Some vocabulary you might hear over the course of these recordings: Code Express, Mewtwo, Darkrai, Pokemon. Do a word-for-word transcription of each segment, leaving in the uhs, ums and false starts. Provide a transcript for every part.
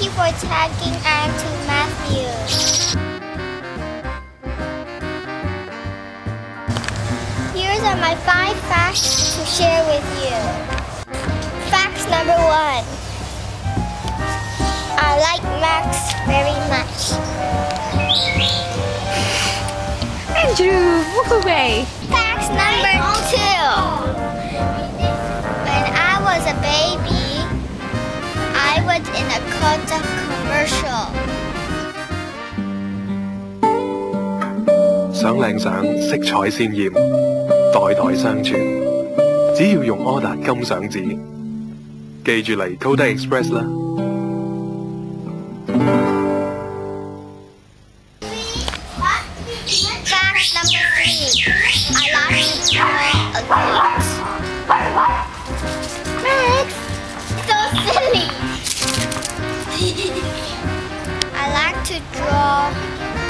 Thank you for tagging and to Matthew. Here's are my five facts to share with you. Facts number one. I like Max very much. Andrew, walk away. Facts number two. When I was a baby, I was in a Coda commercial. 想靚相，色彩鮮豔，代代相傳。只要用柯達金相紙，記住嚟 Code Express 啦。Fact number three. I like to play a game. Max, so silly. I like to draw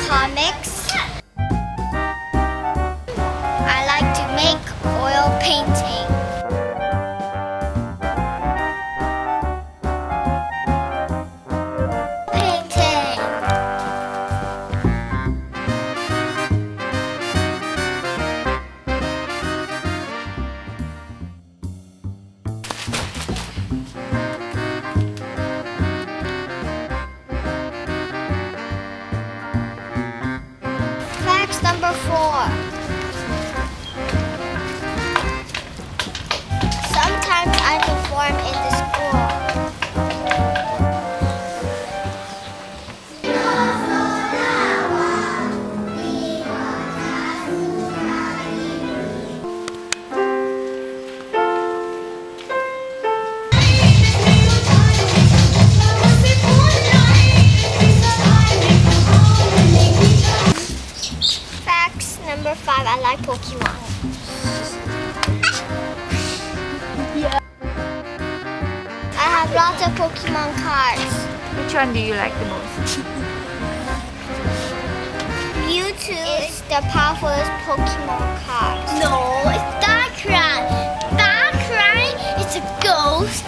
comics. I like to make oil painting. Number four. Sometimes I perform in the school. Number five, I like Pokemon. Yeah. I have lots of Pokemon cards. Which one do you like the most? Mewtwo is the powerfulest Pokemon card. No, it's Darkrai. Darkrai is a ghost.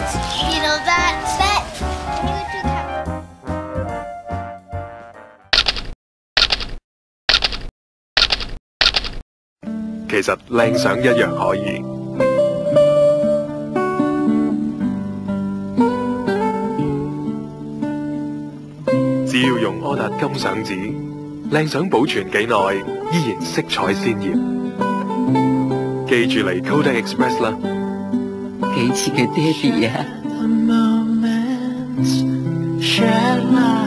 You know that? That Mewtwo can其實靚相一樣可以。只要用柯達金相紙，靚相保存幾耐，依然色彩鮮豔。記住嚟 Code Express 啦。幾似嘅爹哋呀。